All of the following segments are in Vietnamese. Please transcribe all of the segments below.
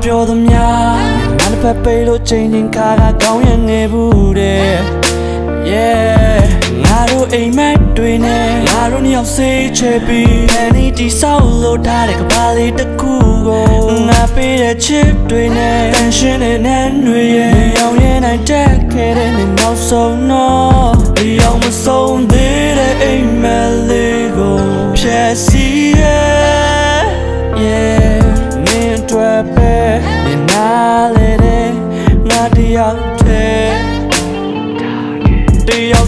Pyo the mya, na na pape lo changing kaga kaung yang ebude. Yeah, ngaro ai mat dui ne, ngaro ni ao se chepi. Ani ti sao lo da de kabali de kugo. Ngapi de chip dui ne, tension in an dui ye. Ao ye na jacket in ao so no, ao ma so de ai maligo. Pye si ye, yeah. Trappe in alene na di out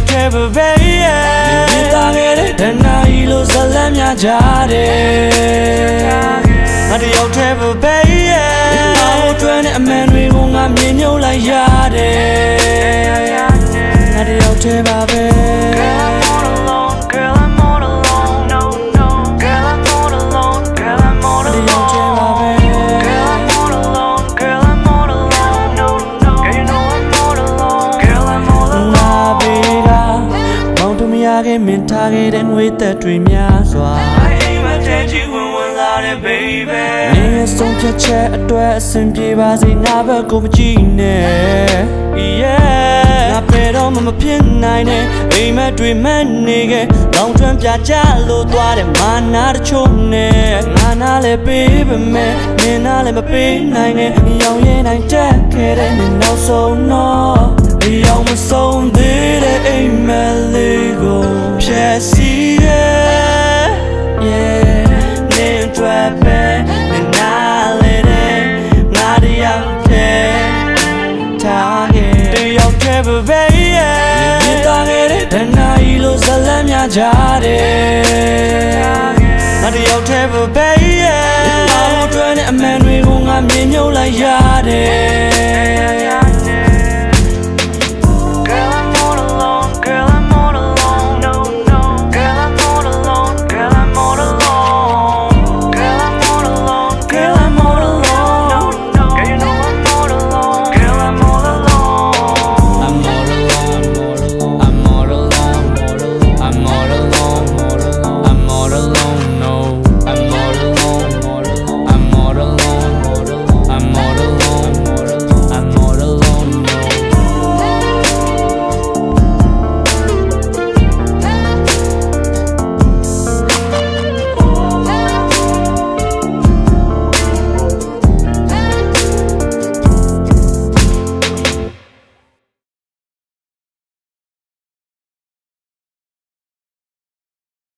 te baby ta gele danai lo salam nya jare na di out te baby na ho twan ne aman dwi ko nga myin nyau lai yade na di out te baby. Mình ta gây đến với ta truy mía dọa ai mà thế chỉ quên quên là để baby nên sống cho trẻ tuổi xem chỉ ba gì na vợ cô chỉ nè yeah na về đâu mà phiền này nè ai mà truy men nè cái lòng trầm cha cha lù toa để mà na để chung nè na na để baby mẹ nên na để mà bên này nè yêu yên anh trẻ kể đến mình đau sâu nó yêu mà sâu đi để em mẹ lego. Jesse, yeah, nên trap em, nên na lên em, na đi ăn thêm, ta nghe, đi học thêm về em, nên ta nghe đấy, đàn ai lo ra làm nhà già đấy, na đi học thêm về em, nào một chuyện em anh với cô ngắm nhìn nhau là già.